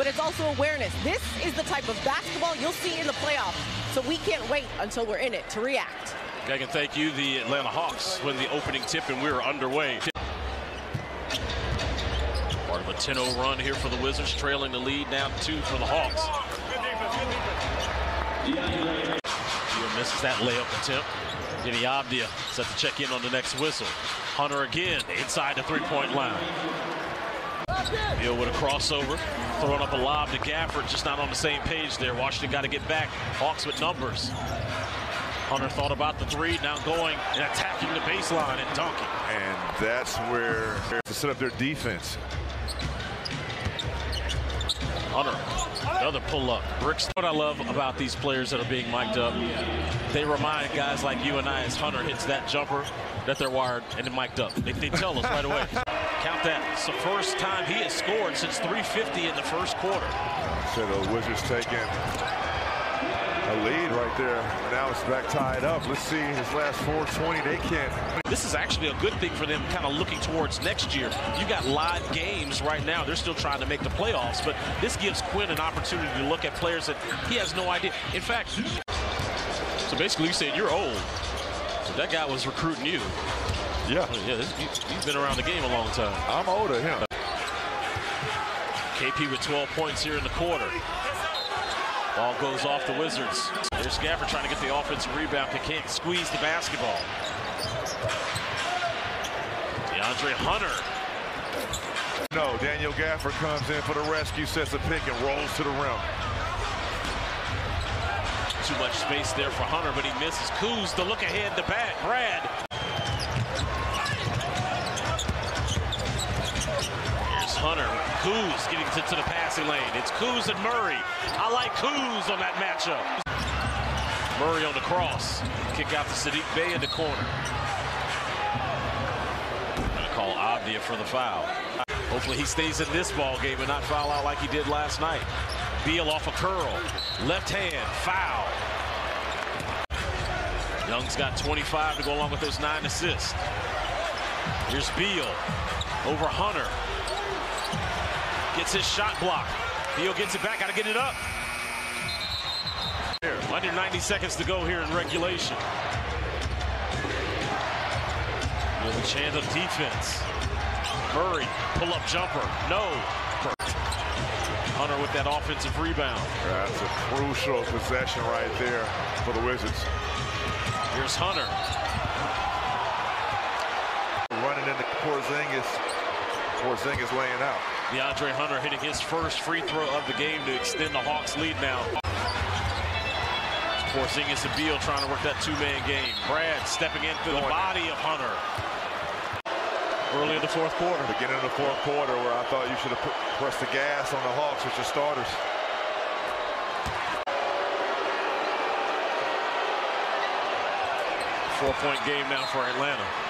but it's also awareness. This is the type of basketball you'll see in the playoffs, so we can't wait until we're in it to react. Gagan, thank you. The Atlanta Hawks win the opening tip, and we're underway. Part of a 10-0 run here for the Wizards, trailing the lead now 2 for the Hawks. He misses that layup attempt. Deni Avdija set to check in on the next whistle. Hunter again inside the three-point line. Deal with a crossover, throwing up a lob to Gafford, just not on the same page there. Washington got to get back. Hawks with numbers. Hunter thought about the three, now going and attacking the baseline and dunking. And that's where to set up their defense. Hunter, another pull-up. Bricks. What I love about these players that are being mic'd up, they remind guys like you and I, as Hunter hits that jumper, that they're wired and they're mic'd up. They tell us right away. Count that. It's the first time he has scored since 350 in the first quarter. So the Wizards taking a lead right there. Now it's back tied up. Let's see his last 420. They can't. This is actually a good thing for them, kind of looking towards next year. You got live games right now. They're still trying to make the playoffs, but this gives Quinn an opportunity to look at players that he has no idea. In fact, so basically you said you're old. So that guy was recruiting you. Yeah. He's been around the game a long time. I'm older him. KP with 12 points here in the quarter. Ball goes off the Wizards. There's Gafford trying to get the offensive rebound. They can't squeeze the basketball. De'Andre Hunter. No, Daniel Gafford comes in for the rescue, sets a pick, and rolls to the rim. Too much space there for Hunter, but he misses. Kuz the look ahead, the back. Brad. Hunter, Kuz getting to the passing lane. It's Kuz and Murray. I like Kuz on that matchup. Murray on the cross. Kick out to Sadiq Bey in the corner. Going to call Avdija for the foul. Hopefully he stays in this ball game and not foul out like he did last night. Beal off a curl. Left hand, foul. Young's got 25 to go along with those 9 assists. Here's Beal over Hunter. Gets his shot blocked. Beal gets it back. Got to get it up. Under 90 seconds to go here in regulation. With a chance of defense. Murray, pull-up jumper. No. Hunter with that offensive rebound. That's a crucial possession right there for the Wizards. Here's Hunter. Running into Porzingis. Porzingis laying out. De'Andre Hunter hitting his first free throw of the game to extend the Hawks' lead now. Porzingis and Beal trying to work that two-man game. Brad stepping in through the body of Hunter. Early in the fourth quarter. Beginning of the fourth quarter, where I thought you should have pressed the gas on the Hawks with your starters. Four-point game now for Atlanta.